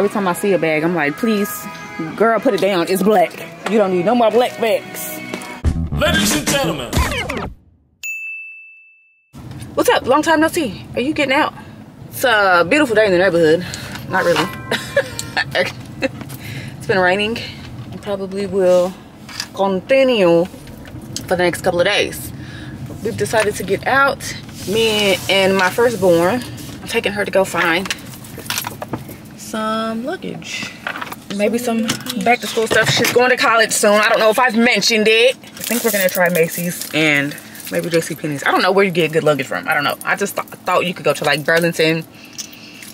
Every time I see a bag, I'm like, please, girl, put it down. It's black. You don't need no more black bags. Ladies and gentlemen. What's up? Long time no see. Are you getting out? It's a beautiful day in the neighborhood. Not really. It's been raining. It probably will continue for the next couple of days. We've decided to get out. Me and my firstborn. I'm taking her to go find some luggage. Maybe some back to school stuff. She's going to college soon. I don't know if I've mentioned it. I think we're gonna try Macy's and maybe JCPenney's. I don't know where you get good luggage from. I don't know. I just thought you could go to like Burlington,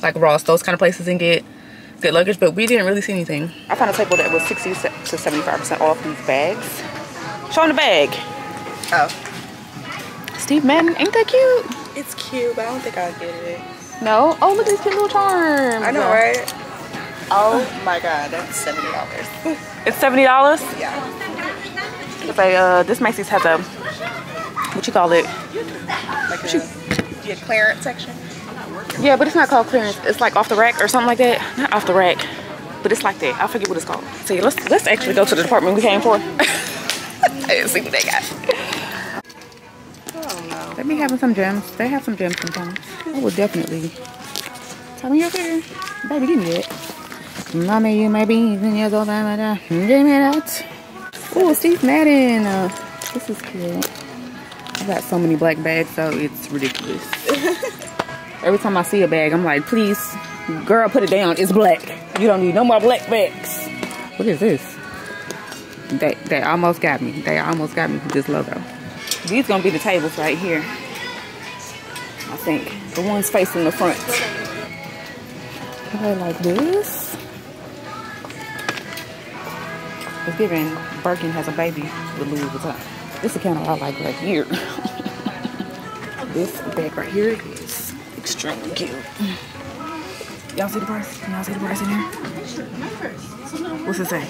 like Ross, those kind of places and get good luggage, but we didn't really see anything. I found a table that was 60 to 75% off these bags. Show them the bag. Oh. Steve Madden, ain't that cute? It's cute, but I don't think I'll get it. No? Oh, look at these cute little charms. I know, right? Oh my God, that's $70. It's $70? Yeah. It's like, this Macy's has a, what you call it? Like a clearance section? Yeah, but it's not called clearance. It's like off the rack or something like that. Not off the rack, but it's like that. I forget what it's called. See, let's actually go to the department we came for. Let's see what they got. Oh, no. They be having some gems. They have some gems sometimes. I would definitely. Tell me your figure. Baby, give me that. Mommy, you may be even years old. Give me that. Oh, Steve Madden. This is cute. I got so many black bags, so it's ridiculous. Every time I see a bag, I'm like, please, girl, put it down. It's black. You don't need no more black bags. What is this? They almost got me. They almost got me with this logo. These gonna be the tables right here. I think the ones facing the front. Okay, like this. It's giving Birkin has a baby with Loewe Vuitton. This is kind of I like right here. This bag right here is extremely cute. Y'all see the price? Y'all see the price in here? What's it say?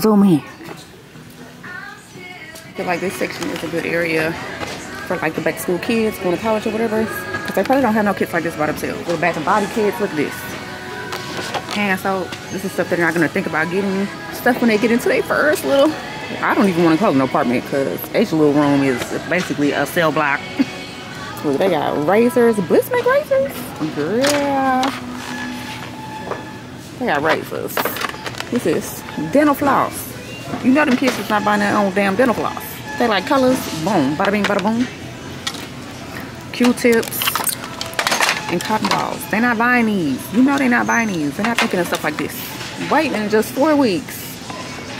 Zoom in. I feel like this section is a good area for like the back to school kids going to college or whatever. Because they probably don't have no kids like this by themselves. Little Bath and Body kids, look at this. And so this is stuff they're not going to think about getting. Stuff when they get into their first little. I don't even want to call it an apartment because each little room is basically a cell block. Ooh, they got razors, Blitz Mag razors. Yeah. They got razors. This is dental floss. You know them kids is not buying their own damn dental floss. They like colors. Boom. Bada bing, bada boom. Q-tips and cotton balls. They're not buying these. You know they're not buying these. They're not thinking of stuff like this. Waiting in just 4 weeks.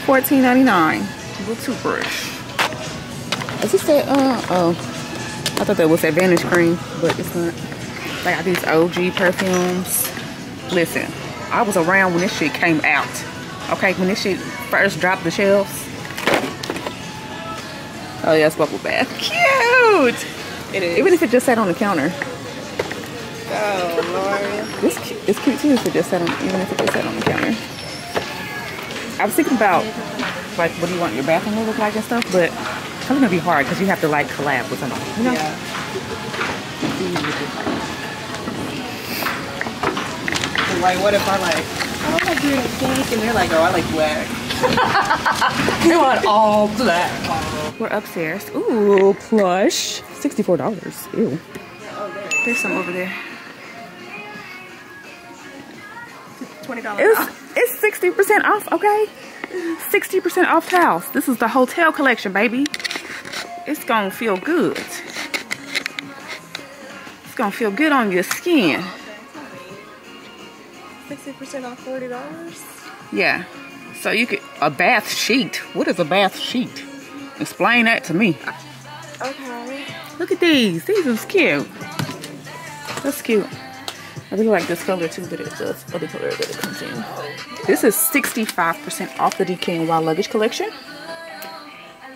$14.99. With toothbrush. Is this that, I thought that was that Vanish cream, but it's not. They got these OG perfumes. Listen, I was around when this shit came out. Okay, when this shit first dropped the shelves. Oh yeah, it's bubble bath. Cute! It is. Even if it just sat on the counter. Oh Lord. It's cute too if it just sat on, even if it just sat on the counter. I was thinking about like, what do you want your bathroom to look like and stuff, but it's probably gonna be hard because you have to like collab with somebody, you know? Yeah. Like, what if I like, I don't like doing pink, and they're like, oh, I like black. You want all black. We're upstairs. Ooh, plush. $64. Ew. There's some over there. $20 off. It's 60% off, okay? 60% off towels. This is the hotel collection, baby. It's gonna feel good. It's gonna feel good on your skin. 60% off $40? Yeah. So you could a bath sheet. What is a bath sheet? Explain that to me. Okay. Look at these. These are cute. That's cute. I really like this color too, but it's the other color that it comes in. This is 65% off the DKNY luggage collection.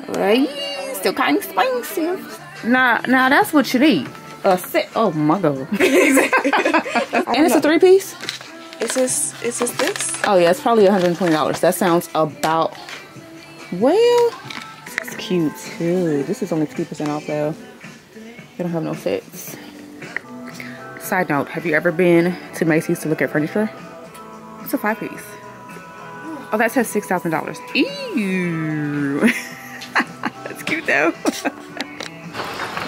Right? Still kind of expensive. Nah, that's what you need. A set. Oh my God. And it's a 3-piece? Is this this? Oh yeah, it's probably $120. That sounds about, well, it's cute too. This is only 3% off though. They don't have no sets. side note, have you ever been to Macy's to look at furniture? It's a 5-piece. Oh, that says $6,000. Ew. That's cute though.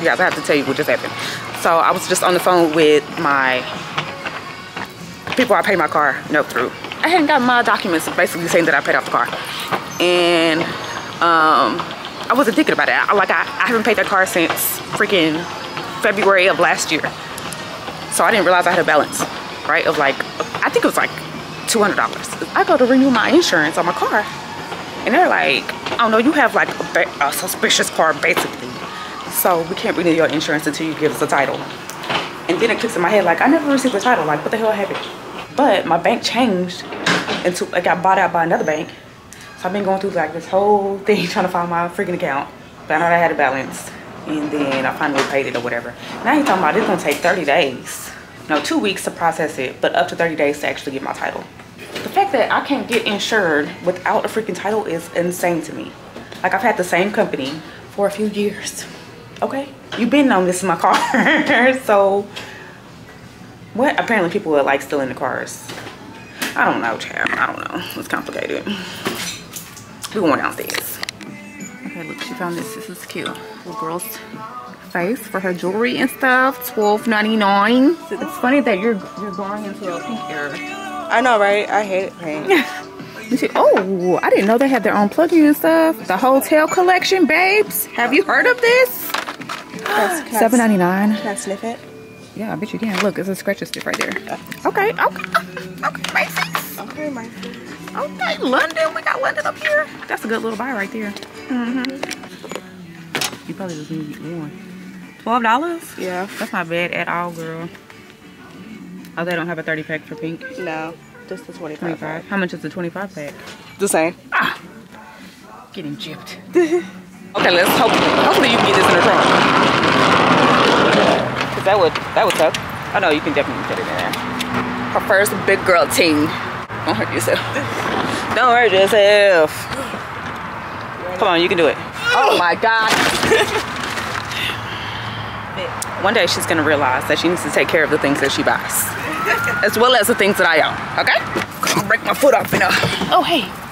You guys, I have to tell you what just happened. So I was just on the phone with my people I pay my car note through. I hadn't gotten my documents basically saying that I paid off the car. And I wasn't thinking about it. I haven't paid that car since freaking February of last year. So I didn't realize I had a balance, right? Of like, I think it was like $200. I go to renew my insurance on my car. And they're like, oh no, you have like a suspicious car basically. So we can't renew your insurance until you give us a title. And then it clicks in my head like, I never received a title. Like, what the hell happened? But my bank changed until it got bought out by another bank. So I've been going through like this whole thing trying to find my freaking account. Found out I had a balance. And then I finally paid it or whatever. Now you're talking about it's gonna take 30 days. No, 2 weeks to process it, but up to 30 days to actually get my title. The fact that I can't get insured without a freaking title is insane to me. Like, I've had the same company for a few years. Okay? You've been on this in my car. So, what? Apparently people are like stealing the cars. I don't know, child. I don't know. It's complicated. We're going downstairs. Okay, look, she found this. This is cute. Little girl's face for her jewelry and stuff. $12.99. It's funny that you're going into a pink era. I know, right? I hate pink. You see, oh, I didn't know they had their own plug-in and stuff. The hotel collection, babes. Have you heard of this? $7.99. Can I sniff it? Yeah, I bet you can. Look, it's a scratch stick right there. Okay, okay, Macy's. Okay, Macy's. Okay, London. We got London up here. That's a good little buy right there. You probably just need one. $12? Yeah. That's not bad at all, girl. Oh, they don't have a 30-pack for pink? No. Just the 25 pack. How much is the 25 pack? The same. Ah! Getting gypped. Okay, let's hope. Hopefully you can get this in the trunk. Because that would suck. Oh, no, you can definitely fit it in there. Her first big girl ting. Don't hurt yourself. Don't hurt yourself. Come on, you can do it. Oh my God. One day she's gonna realize that she needs to take care of the things that she buys. As well as the things that I own, okay? I'm gonna break my foot off in her. Oh, hey.